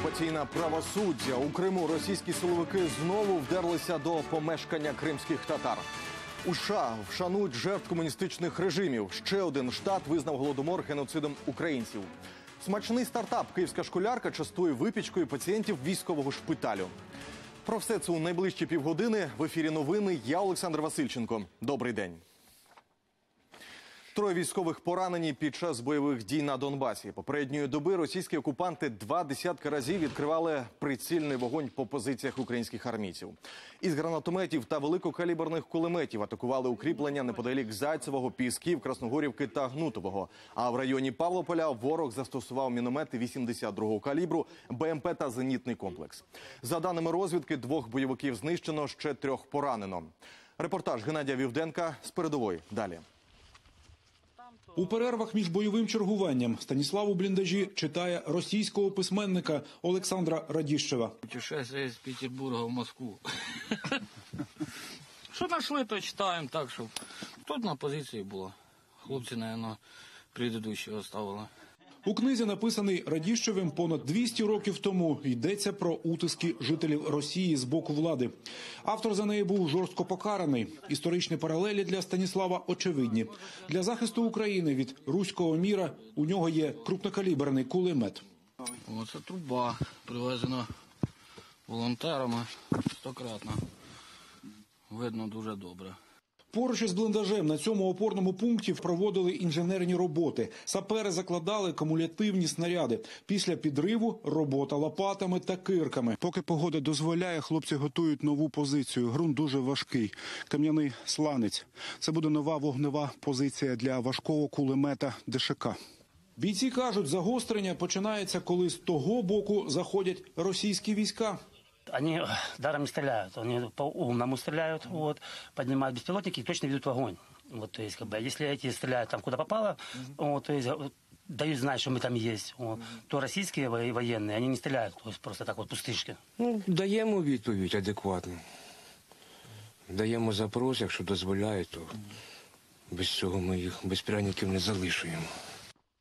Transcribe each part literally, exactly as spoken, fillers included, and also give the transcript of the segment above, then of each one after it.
Окупаційне правосуддя. У Криму російські силовики знову вдерлися до помешкання кримських татар. У США вшанують жертв комуністичних режимів. Ще один штат визнав Голодомор геноцидом українців. Смачний стартап «Київська школярка» частує випічкою пацієнтів військового шпиталю. Про все це у найближчі півгодини. В ефірі новини. Я Олександр Васильченко. Добрий день. Троє військових поранені під час бойових дій на Донбасі. Попередньої доби російські окупанти два десятки разів відкривали прицільний вогонь по позиціях українських армійців. Із гранатометів та великокаліберних кулеметів атакували укріплення неподалік Зайцевого, Пісків, Красногорівки та Гнутового. А в районі Павлополя ворог застосував міномети вісімдесят другого калібру, БМП та зенітний комплекс. За даними розвідки, двох бойовиків знищено, ще трьох поранено. Репортаж Геннадія Вівденка з передової. Далі. У перервах між бойовим чергуванням Станіслав у бліндажі читає російського письменника Олександра Радіщева. Путешествие з Петербурга в Москву. Що знайшли, то читаємо так, щоб тут на позиції було. Хлопці, мабуть, предыдущі оставили. У книзі, написаний Радіщевим понад двісті років тому, йдеться про утиски жителів Росії з боку влади. Автор за неї був жорстко покараний. Історичні паралелі для Станіслава очевидні. Для захисту України від руського міра у нього є крупнокаліберний кулемет. Оце труба, привезена волонтерами, стократно. Видно дуже добре. Поруч із бліндажем на цьому опорному пункті проводили інженерні роботи. Сапери закладали кумулятивні снаряди. Після підриву робота лопатами та кирками. Поки погода дозволяє, хлопці готують нову позицію. Ґрунт дуже важкий. Кам'яний сланець. Це буде нова вогнева позиція для важкого кулемета ДШК. Бійці кажуть, загострення починається, коли з того боку заходять російські війська. Они даром не стреляют, они по-умному стреляют, вот, поднимают беспилотники и точно ведут в огонь. Вот, то есть, как бы, если эти стреляют там, куда попало, mm-hmm. вот, то есть, дают знать, что мы там есть, вот, mm-hmm. то российские военные, они не стреляют, то есть, просто так вот пустышки. Ну, даємо відповідь адекватно, даємо запрос, якщо дозволяють, то без цього ми їх, без пряників не залишуємо.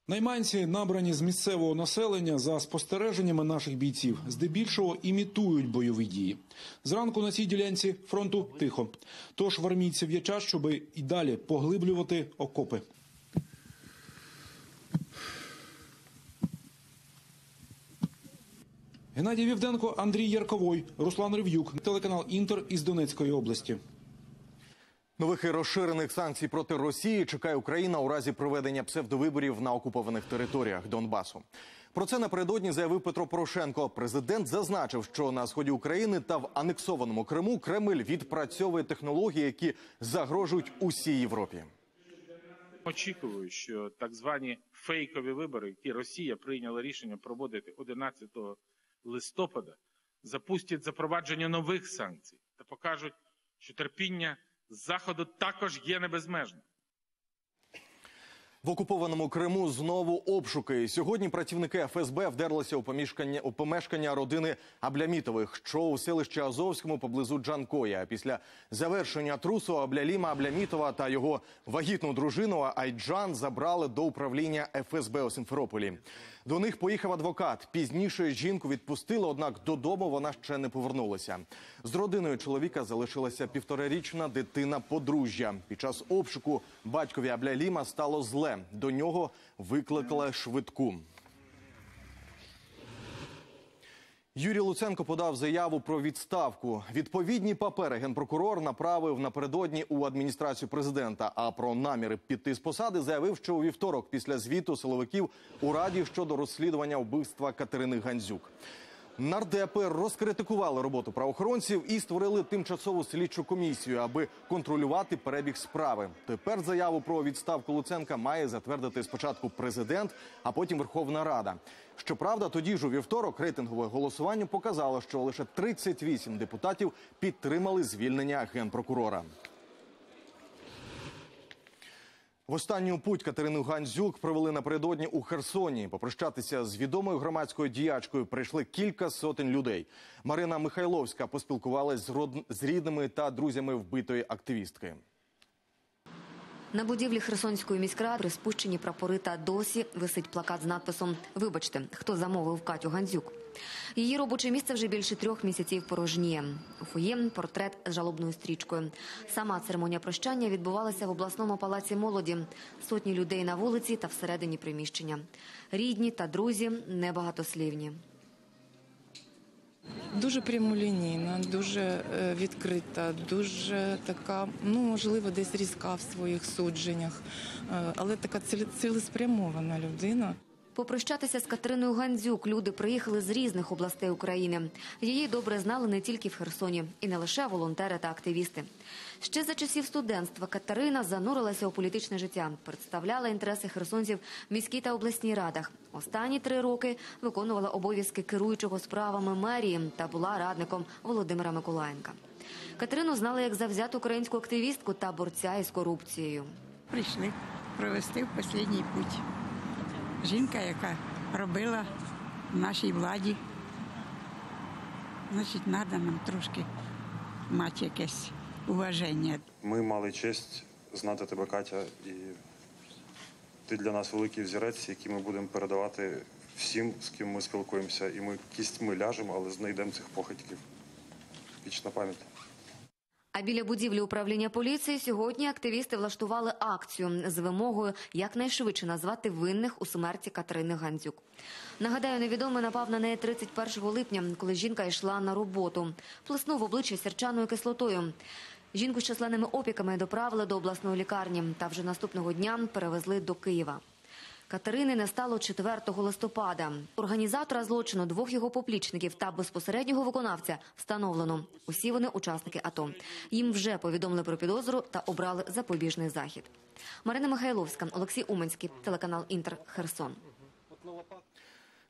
Найманці, набрані з місцевого населення, за спостереженнями наших бійців, здебільшого імітують бойові дії. Зранку на цій ділянці фронту тихо. Тож в армійців є час, щоб і далі поглиблювати окопи. Геннадій Вівденко, Андрій Ярковой, Руслан Рів'юк, телеканал «Інтер» із Донецької області. Нових і розширених санкцій проти Росії чекає Україна у разі проведення псевдовиборів на окупованих територіях Донбасу. Про це напередодні заявив Петро Порошенко. Президент зазначив, що на сході України та в анексованому Криму Кремль відпрацьовує технології, які загрожують усій Європі. Очікую, що так звані фейкові вибори, які Росія прийняла рішення проводити одинадцятого листопада, запустять запровадження нових санкцій та покажуть, що терпіння з Заходу також є небезмежним. В окупованому Криму знову обшуки. Сьогодні працівники ФСБ вдерлися у, у помешкання родини Аблямітових, що у селищі Азовському поблизу Джанкоя. Після завершення трусу Абляліма Аблямітова та його вагітну дружину Айджан забрали до управління ФСБ у Сімферополі. До них поїхав адвокат. Пізніше жінку відпустили, однак додому вона ще не повернулася. З родиною чоловіка залишилася півторарічна дитина подружжя. Під час обшуку батькові Абляліма стало зле. До нього викликали швидку. Юрій Луценко подав заяву про відставку. Відповідні папери генпрокурор направив напередодні у адміністрацію президента, а про наміри піти з посади заявив, що у вівторок після звіту силовиків у Раді щодо розслідування вбивства Катерини Гандзюк. Нардепи розкритикували роботу правоохоронців і створили тимчасову слідчу комісію, аби контролювати перебіг справи. Тепер заяву про відставку Луценка має затвердити спочатку президент, а потім Верховна Рада. Щоправда, тоді ж у вівторок рейтингове голосування показало, що лише тридцять вісім депутатів підтримали звільнення генпрокурора. В останню путь Катерину Гандзюк провели напередодні у Херсоні. Попрощатися з відомою громадською діячкою прийшли кілька сотень людей. Марина Михайловська поспілкувалась з рідними та друзями вбитої активістки. На будівлі Херсонської міськради приспущені прапори та досі висить плакат з надписом «Вибачте, хто замовив Катю Гандзюк». Її робоче місце вже більше трьох місяців порожніє. У фоє – портрет з жалобною стрічкою. Сама церемонія прощання відбувалася в обласному палаці молоді. Сотні людей на вулиці та всередині приміщення. Рідні та друзі небагатослівні. Дуже прямолінійна, дуже відкрита, дуже така, ну, можливо, десь різка в своїх судженнях, але така цілеспрямована людина. Попрощатися з Катериною Гандзюк люди приїхали з різних областей України. Її добре знали не тільки в Херсоні, і не лише волонтери та активісти. Ще за часів студентства Катерина занурилася у політичне життя, представляла інтереси херсонців в міській та обласній радах. Останні три роки виконувала обов'язки керуючого справами мерії та була радником Володимира Миколаєнка. Катерину знали як завзяту українську активістку та борця із корупцією. Прийшли провести в останній путь. Жінка, яка робила в нашій владі, значить, треба нам трошки мати якесь уваження. Ми мали честь знати тебе, Катя, і ти для нас великий взірець, який ми будемо передавати всім, з ким ми спілкуємося. І ми кістьми ляжемо, але знайдемо цих похитків. Вічна пам'ять. А біля будівлі управління поліції сьогодні активісти влаштували акцію з вимогою якнайшвидше назвати винних у смерті Катерини Гандзюк. Нагадаю, невідомий напав на неї тридцять першого липня, коли жінка йшла на роботу. Плеснув в обличчя сірчаною кислотою. Жінку з численними опіками доправили до обласної лікарні та вже наступного дня перевезли до Києва. Катерини не стало четвертого листопада. Організатора злочину, двох його поплічників та безпосереднього виконавця встановлено. Усі вони учасники АТО. Їм вже повідомили про підозру та обрали запобіжний захід. Марина Михайловська, Олексій Уманський, телеканал «Інтер», Херсон.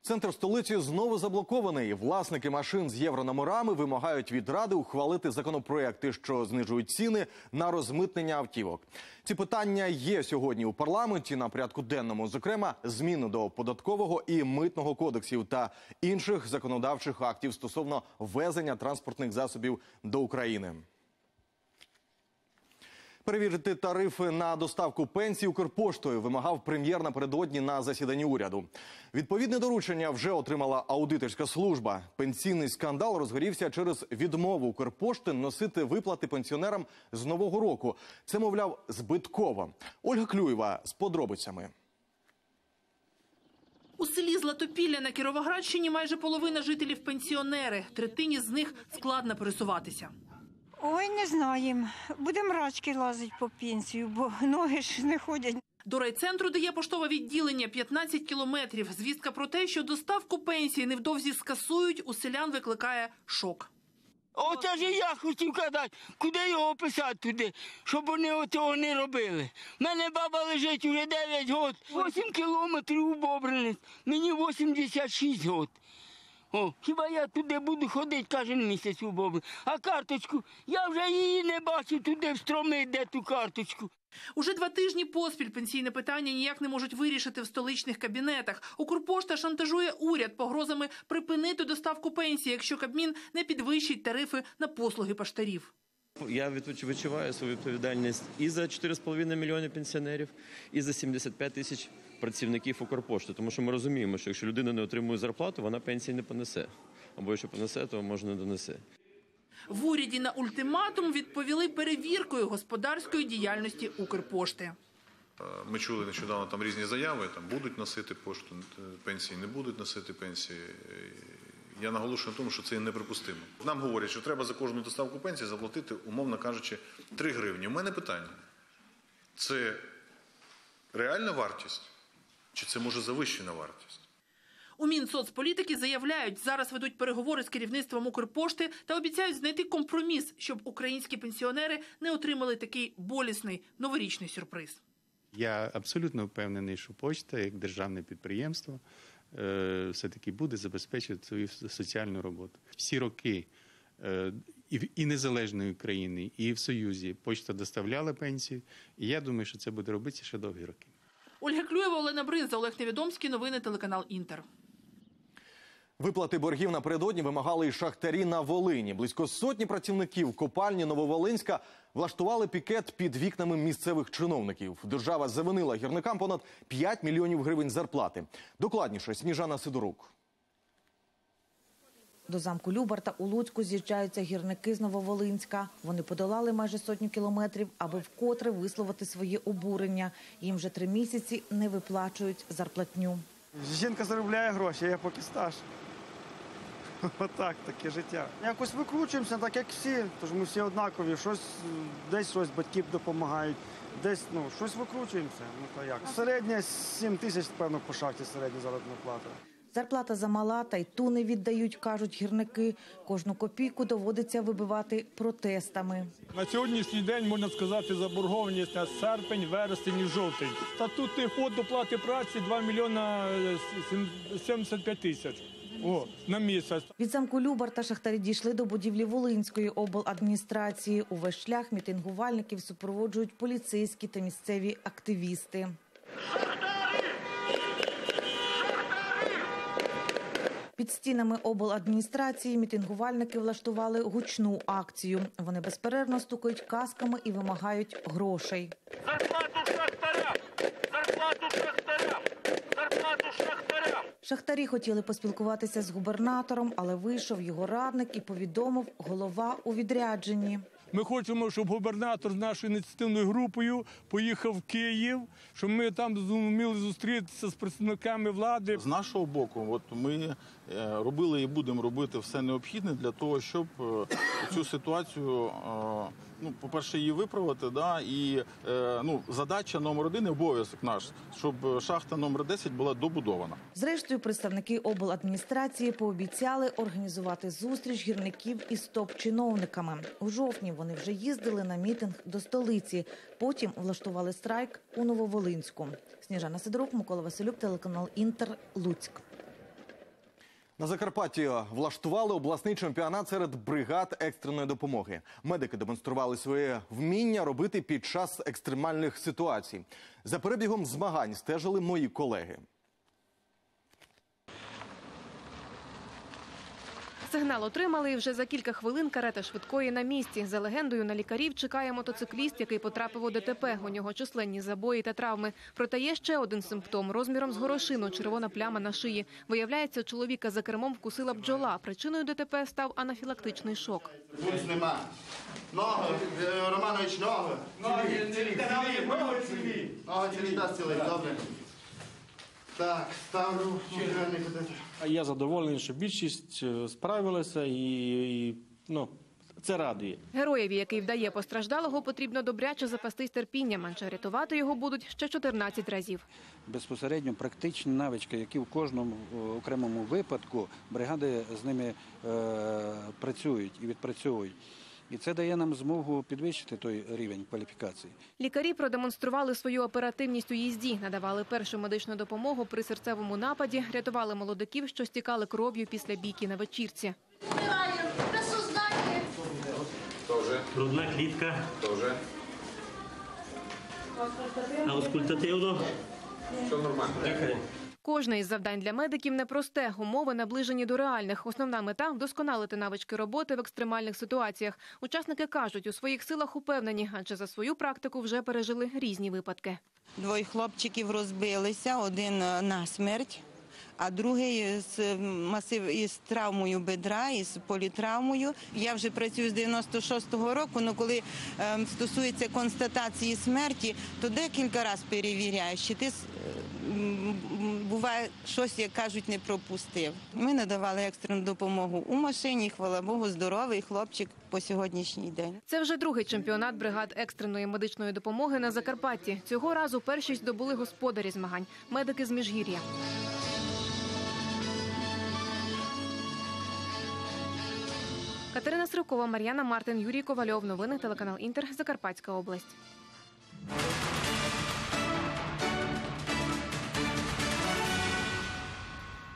Центр столиці знову заблокований. Власники машин з єврономерами вимагають від Ради ухвалити законопроекти, що знижують ціни на розмитнення автівок. Ці питання є сьогодні у парламенті на порядку денному, зокрема, зміни до податкового і митного кодексів та інших законодавчих актів стосовно ввезення транспортних засобів до України. Перевірити тарифи на доставку пенсій Укрпоштою вимагав прем'єр напередодні на засіданні уряду. Відповідне доручення вже отримала аудиторська служба. Пенсійний скандал розгорівся через відмову Укрпошти носити виплати пенсіонерам з нового року. Це, мовляв, збитково. Ольга Клюєва з подробицями. У селі Златопілля на Кіровоградщині майже половина жителів пенсіонери. Третині з них складно пересуватися. Ой, не знаємо. Будемо рачки лазити по пенсію, бо ноги ж не ходять. До райцентру, де є поштове відділення, п'ятнадцять кілометрів. Звістка про те, що доставку пенсії невдовзі скасують, у селян викликає шок. Оце ж і я хотів казати, куди його писати туди, щоб вони цього не робили. У мене баба лежить уже дев'ять років, вісім кілометрів у Бобринець, мені вісімдесят шість років. О, хіба я туди буду ходити кожен місяць у Бобрин? А карточку? Я вже її не бачу туди, встромить, де ту карточку. Уже два тижні поспіль пенсійне питання ніяк не можуть вирішити в столичних кабінетах. Укрпошта шантажує уряд погрозами припинити доставку пенсії, якщо Кабмін не підвищить тарифи на послуги поштарів. Я відчуваю свою відповідальність і за чотири з половиною мільйони пенсіонерів, і за сімдесят п'ять тисяч працівників Укрпошти. Тому що ми розуміємо, що якщо людина не отримує зарплату, вона пенсії не понесе. Або якщо понесе, то може не донесе. В уряді на ультиматум відповіли перевіркою господарської діяльності Укрпошти. Ми чули нещодавно там різні заяви, там будуть носити пошту, пенсії не будуть носити пенсії. Я наголошую на тому, що це неприпустимо. Нам говорять, що треба за кожну доставку пенсії заплатити, умовно кажучи, три гривні. У мене питання. Це реальна вартість? Чи це, може, завищена вартість? У Мінсоцполітики заявляють, зараз ведуть переговори з керівництвом Укрпошти та обіцяють знайти компроміс, щоб українські пенсіонери не отримали такий болісний новорічний сюрприз. Я абсолютно впевнений, що пошта, як державне підприємство, все-таки буде забезпечувати свою соціальну роботу. Всі роки і незалежної країни, і в Союзі пошта доставляла пенсії, і я думаю, що це буде робитися ще довгі роки. Ольга Клюєва, Олена Бринза, Олег Невідомський, новини телеканал «Інтер». Виплати боргів напередодні вимагали і шахтарі на Волині. Близько сотні працівників копальні Нововолинська влаштували пікет під вікнами місцевих чиновників. Держава завинила гірникам понад п'ять мільйонів гривень зарплати. Докладніше Сніжана Сидорук. До замку Любарта у Луцьку з'їжджаються гірники з Нововолинська. Вони подолали майже сотню кілометрів, аби вкотре висловити своє обурення. Їм вже три місяці не виплачують зарплатню. Жінка заробляє гроші, я поки стаж. Отак, таке життя. Якось викручуємося, так як всі, тож ми всі однакові. Щось, десь щось батьки допомагають, десь, ну, щось викручуємося. Ну, то як. Середня сім тисяч, певно, по шахті середня заробітна плата. Зарплата замала, та й ту не віддають, кажуть гірники. Кожну копійку доводиться вибивати протестами. На сьогоднішній день, можна сказати, заборгованість на серпень, вересень і жовтень. Статутний фонд оплати праці два мільйони сімдесят п'ять тисяч. О, на місяць. Від замку Любарта шахтарі дійшли до будівлі Волинської обладміністрації. Увесь шлях мітингувальників супроводжують поліцейські та місцеві активісти. Під стінами обладміністрації мітингувальники влаштували гучну акцію. Вони безперервно стукають касками і вимагають грошей. Зарплату шахтарям! Зарплату шахтарям! Зарплату шахтарям! Шахтарі хотіли поспілкуватися з губернатором, але вийшов його радник і повідомив, голова у відрядженні. Ми хочемо, щоб губернатор з нашою ініціативною групою поїхав в Київ, щоб ми там зуміли зустрітися з представниками влади. З нашого боку, от ми робили і будемо робити все необхідне для того, щоб цю ситуацію, ну, по-перше, її виправити, да, і, ну, задача номер один, обов'язок наш, щоб шахта номер десять була добудована. Зрештою, представники обладміністрації пообіцяли організувати зустріч гірників із топ-чиновниками. У жовтні вони вже їздили на мітинг до столиці, потім влаштували страйк у Нововолинську. Сніжана Сидорук, Микола Василюк, телеканал Інтер, Луцьк. На Закарпатті влаштували обласний чемпіонат серед бригад екстреної допомоги. Медики демонстрували своє вміння робити під час екстремальних ситуацій. За перебігом змагань стежили мої колеги. Сигнал отримали і вже за кілька хвилин карета швидкої на місці. За легендою, на лікарів чекає мотоцикліст, який потрапив у Де Те Пе. У нього численні забої та травми. Проте є ще один симптом – розміром з горошину, червона пляма на шиї. Виявляється, чоловіка за кермом вкусила бджола. Причиною Де Те Пе став анафілактичний шок. Пульс нема. Ноги, Романович, ноги. Ноги, цілі, цілі, ноги, цілі. Ноги, цілі, так, цілі, добре. Так, ставлю. Я задоволений, що більшість справилася, і, і ну, це радує. Героєві, який вдає постраждалого, потрібно добряче запастись терпінням, адже рятувати його будуть ще чотирнадцять разів. Безпосередньо практичні навички, які в кожному окремому випадку бригади з ними е, працюють і відпрацьовують. І це дає нам змогу підвищити той рівень кваліфікації. Лікарі продемонстрували свою оперативність у їзді, надавали першу медичну допомогу при серцевому нападі, рятували молодиків, що стікали кров'ю після бійки на вечірці. Грудна клітка. Аускультативно. Все нормально. Дякую. Кожне із завдань для медиків непросте. Умови наближені до реальних. Основна мета – вдосконалити навички роботи в екстремальних ситуаціях. Учасники кажуть, у своїх силах упевнені, адже за свою практику вже пережили різні випадки. Двоє хлопчиків розбилися, один насмерть, а другий з масив із травмою бедра, із політравмою. Я вже працюю з дев'яносто шостого року, але коли е, стосується констатації смерті, то декілька разів перевіряєш, чи ти буває щось, як кажуть, не пропустив. Ми надавали екстрену допомогу у машині, хвала Богу, здоровий хлопчик по сьогоднішній день. Це вже другий чемпіонат бригад екстреної медичної допомоги на Закарпатті. Цього разу першість здобули господарі змагань – медики з Міжгір'я. Катерина Сирівкова, Мар'яна Мартин, Юрій Ковальов. Новини телеканал Інтер, Закарпатська область.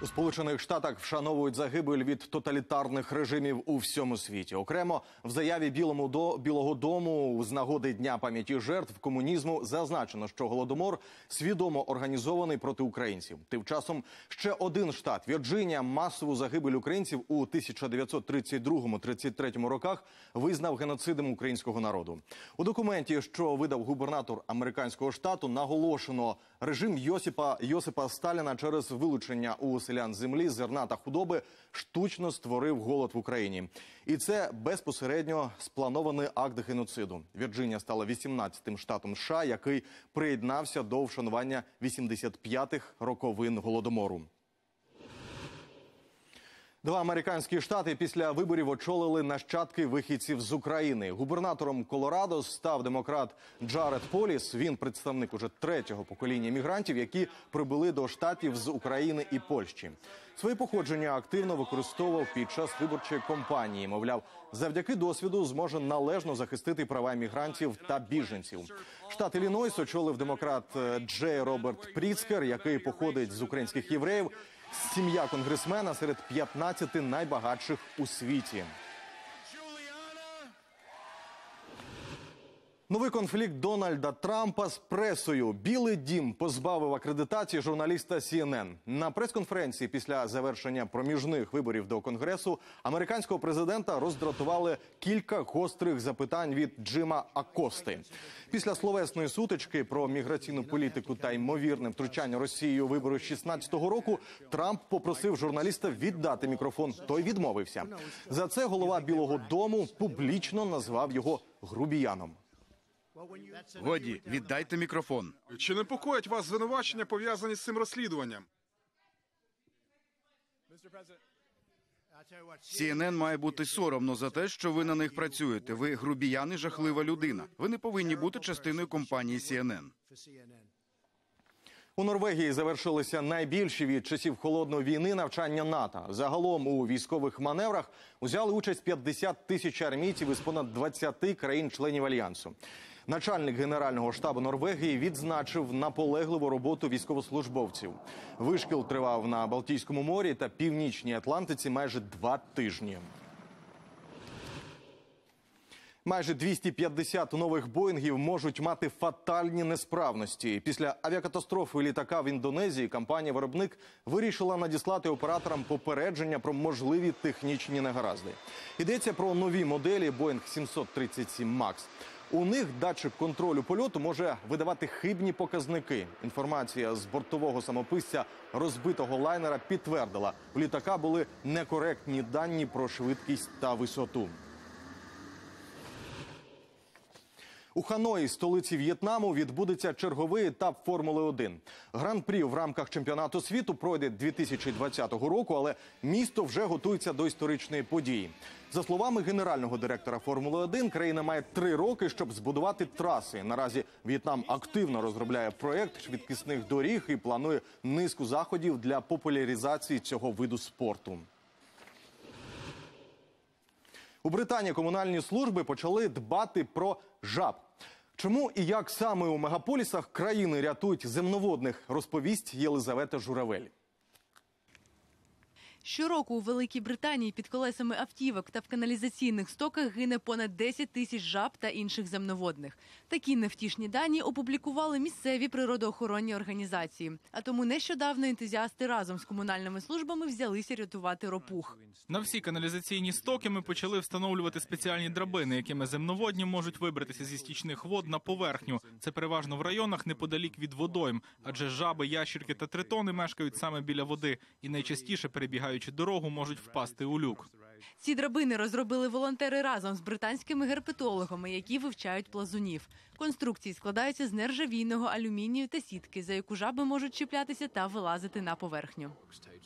У Сполучених Штатах вшановують загибель від тоталітарних режимів у всьому світі. Окремо, в заяві Білому до... Білого дому з нагоди Дня пам'яті жертв комунізму зазначено, що Голодомор свідомо організований проти українців. Тим часом ще один штат – Вірджинія – масову загибель українців у тисяча дев'ятсот тридцять другому - тридцять третьому роках визнав геноцидом українського народу. У документі, що видав губернатор американського штату, наголошено – режим Йосипа, Йосипа Сталіна через вилучення у селян землі, зерна та худоби штучно створив голод в Україні. І це безпосередньо спланований акт геноциду. Вірджинія стала вісімнадцятим штатом США, який приєднався до вшанування вісімдесят п'ятих роковин Голодомору. Два американські штати після виборів очолили нащадки вихідців з України. Губернатором Колорадо став демократ Джаред Поліс. Він представник уже третього покоління мігрантів, які прибули до штатів з України і Польщі. Своє походження активно використовував під час виборчої кампанії. Мовляв, завдяки досвіду зможе належно захистити права мігрантів та біженців. Штат Іллінойс очолив демократ Джей Роберт Пріцкер, який походить з українських євреїв. Сім'я конгресмена серед п'ятнадцяти найбагатших у світі. Новий конфлікт Дональда Трампа з пресою. Білий дім позбавив акредитації журналіста Сі Ен Ен. На прес-конференції після завершення проміжних виборів до Конгресу американського президента роздратували кілька гострих запитань від Джима Акости. Після словесної сутички про міграційну політику та ймовірне втручання Росії у вибори шістнадцятого року Трамп попросив журналіста віддати мікрофон. Той відмовився. За це голова Білого дому публічно назвав його грубіяном. Годі, віддайте мікрофон. Чи непокоять вас звинувачення, пов'язані з цим розслідуванням? Сі Ен Ен має бути соромно за те, що ви на них працюєте. Ви грубіян і жахлива людина. Ви не повинні бути частиною компанії Сі Ен Ен. У Норвегії завершилися найбільші від часів холодної війни навчання НАТО. Загалом у військових маневрах узяли участь п'ятдесят тисяч армійців із понад двадцяти країн-членів Альянсу. Начальник Генерального штабу Норвегії відзначив наполегливу роботу військовослужбовців. Вишкіл тривав на Балтійському морі та Північній Атлантиці майже два тижні. Майже двісті п'ятдесят нових «Боїнгів» можуть мати фатальні несправності. Після авіакатастрофи літака в Індонезії компанія-виробник вирішила надіслати операторам попередження про можливі технічні негаразди. Йдеться про нові моделі «Боїнг сімсот тридцять сім Макс». У них датчик контролю польоту може видавати хибні показники. Інформація з бортового самописця розбитого лайнера підтвердила, у літака були некоректні дані про швидкість та висоту. У Ханої, столиці В'єтнаму, відбудеться черговий етап Формули один. Гран-прі в рамках чемпіонату світу пройде дві тисячі двадцятого року, але місто вже готується до історичної події. За словами генерального директора Формули один, країна має три роки, щоб збудувати траси. Наразі В'єтнам активно розробляє проєкт швидкісних доріг і планує низку заходів для популяризації цього виду спорту. У Британії комунальні служби почали дбати про жаб. Чому і як саме у мегаполісах країни рятують земноводних, розповість Єлизавета Журавель. Щороку у Великій Британії під колесами автівок та в каналізаційних стоках гине понад десять тисяч жаб та інших земноводних. Такі невтішні дані опублікували місцеві природоохоронні організації. А тому нещодавно ентузіасти разом з комунальними службами взялися рятувати ропух. На всі каналізаційні стоки ми почали встановлювати спеціальні драбини, якими земноводні можуть вибратися зі стічних вод на поверхню. Це переважно в районах неподалік від водойм, адже жаби, ящерки та тритони мешкають саме біля води і найчастіше перебігають чи дорогу можуть впасти у люк. Ці драбини розробили волонтери разом з британськими герпетологами, які вивчають плазунів. Конструкції складаються з нержавійного алюмінію та сітки, за яку жаби можуть чіплятися та вилазити на поверхню.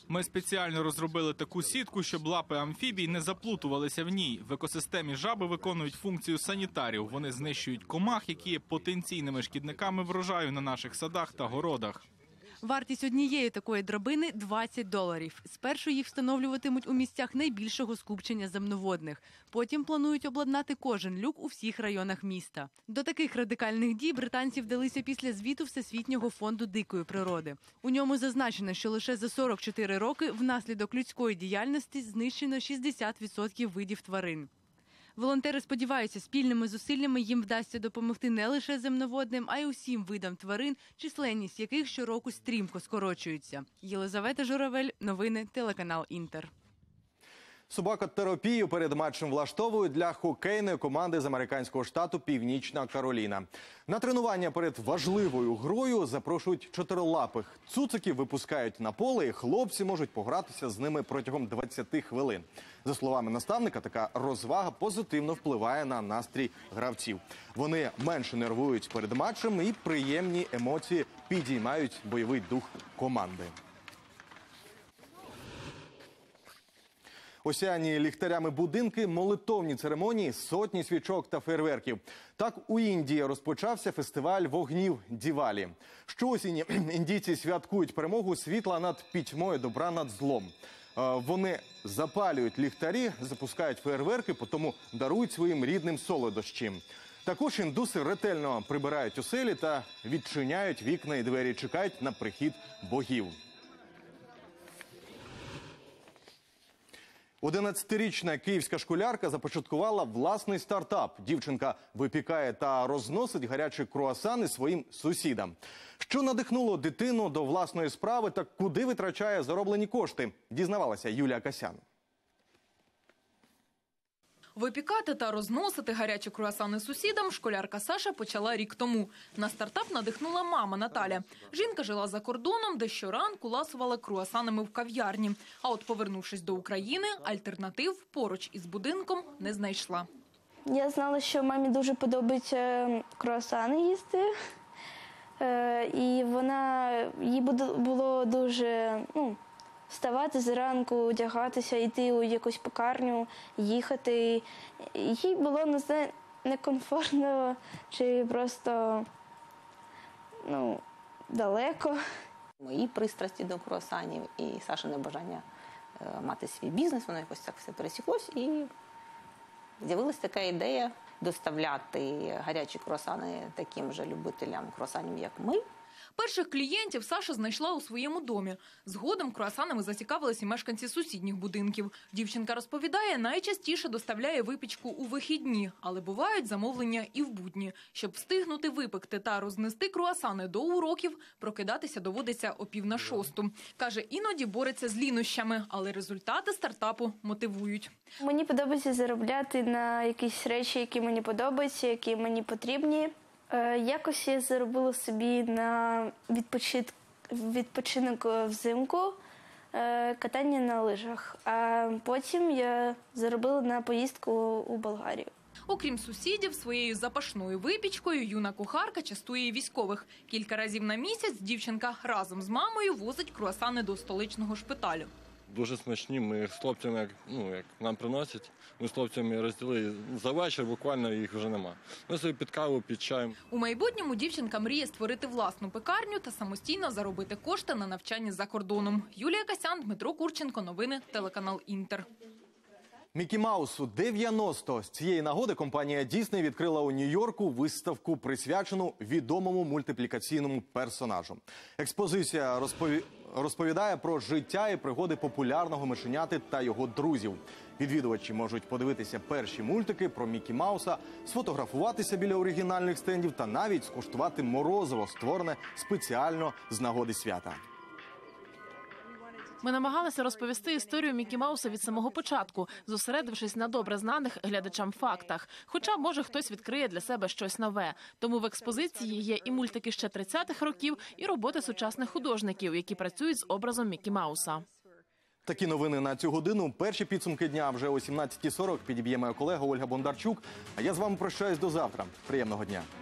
Ми спеціально розробили таку сітку, щоб лапи амфібій не заплутувалися в ній. В екосистемі жаби виконують функцію санітарів. Вони знищують комах, які є потенційними шкідниками врожаю на наших садах та городах. Вартість однієї такої драбини – двадцять доларів. Спершу їх встановлюватимуть у місцях найбільшого скупчення земноводних. Потім планують обладнати кожен люк у всіх районах міста. До таких радикальних дій британці вдалися після звіту Всесвітнього фонду дикої природи. У ньому зазначено, що лише за сорок чотири роки внаслідок людської діяльності знищено шістдесят відсотків видів тварин. Волонтери сподіваються, спільними зусиллями їм вдасться допомогти не лише земноводним, а й усім видам тварин, численність яких щороку стрімко скорочується. Єлизавета Журавель, новини, телеканал «Інтер». Собакотерапію перед матчем влаштовують для хокейної команди з американського штату Північна Кароліна. На тренування перед важливою грою запрошують чотирилапих. Цуциків випускають на поле, і хлопці можуть погратися з ними протягом двадцяти хвилин. За словами наставника, така розвага позитивно впливає на настрій гравців. Вони менше нервують перед матчем, і приємні емоції підіймають бойовий дух команди. Осяяні ліхтарями будинки, молитовні церемонії, сотні свічок та фейерверків. Так у Індії розпочався фестиваль вогнів Дівалі. Щоосінь індійці святкують перемогу світла над пітьмою, добра над злом. Вони запалюють ліхтарі, запускають фейерверки, потім дарують своїм рідним солодощі. Також індуси ретельно прибирають оселі та відчиняють вікна і двері, чекають на прихід богів. одинадцятирічна київська школярка започаткувала власний стартап. Дівчинка випікає та розносить гарячі круасани своїм сусідам. Що надихнуло дитину до власної справи та куди витрачає зароблені кошти, дізнавалася Юлія Касяну. Випікати та розносити гарячі круасани сусідам школярка Саша почала рік тому. На стартап надихнула мама Наталя. Жінка жила за кордоном, де щоранку ласувала круасанами в кав'ярні. А от повернувшись до України, альтернатив поруч із будинком не знайшла. Я знала, що мамі дуже подобається круасани їсти. І вона, їй було дуже... Ну, вставати зранку, одягатися, йти у якусь пекарню, їхати. Їй було, не знаю, некомфортно чи просто, ну, далеко. Мої пристрасті до круасанів і Сашине бажання мати свій бізнес, воно якось так все пересіклось, і з'явилася така ідея доставляти гарячі круасани таким же любителям круасанів, як ми. Перших клієнтів Саша знайшла у своєму домі. Згодом круасанами зацікавились і мешканці сусідніх будинків. Дівчинка розповідає, найчастіше доставляє випічку у вихідні, але бувають замовлення і в будні. Щоб встигнути випекти та рознести круасани до уроків, прокидатися доводиться о пів на шосту. Каже, іноді бореться з лінощами, але результати стартапу мотивують. Мені подобається заробляти на якісь речі, які мені подобаються, які мені потрібні. Якось я заробила собі на відпочинок взимку, катання на лижах, а потім я заробила на поїздку у Болгарію. Окрім сусідів, своєю запашною випічкою юна кухарка частує військових. Кілька разів на місяць дівчинка разом з мамою возить круасани до столичного шпиталю. Дуже смачні, ми їх з хлопцями, ну, як нам приносять, ми з хлопцями розділили за вечір, буквально їх вже нема. Ми собі під каву, під чаєм. У майбутньому дівчинка мріє створити власну пекарню та самостійно заробити кошти на навчання за кордоном. Юлія Касян, Дмитро Курченко, новини, телеканал «Інтер». Міккі Маусу дев'яносто. З цієї нагоди компанія Дісней відкрила у Нью-Йорку виставку, присвячену відомому мультиплікаційному персонажу. Експозиція розпові... розповідає про життя і пригоди популярного мишеняти та його друзів. Відвідувачі можуть подивитися перші мультики про Міккі Мауса, сфотографуватися біля оригінальних стендів та навіть скуштувати морозиво, створене спеціально з нагоди свята. Ми намагалися розповісти історію Міккі Мауса від самого початку, зосередившись на добре знаних глядачам фактах. Хоча, може, хтось відкриє для себе щось нове. Тому в експозиції є і мультики ще тридцятих років, і роботи сучасних художників, які працюють з образом Міккі Мауса. Такі новини на цю годину. Перші підсумки дня вже о сімнадцятій сорок підіб'є моя колега Ольга Бондарчук. А я з вами прощаюсь до завтра. Приємного дня.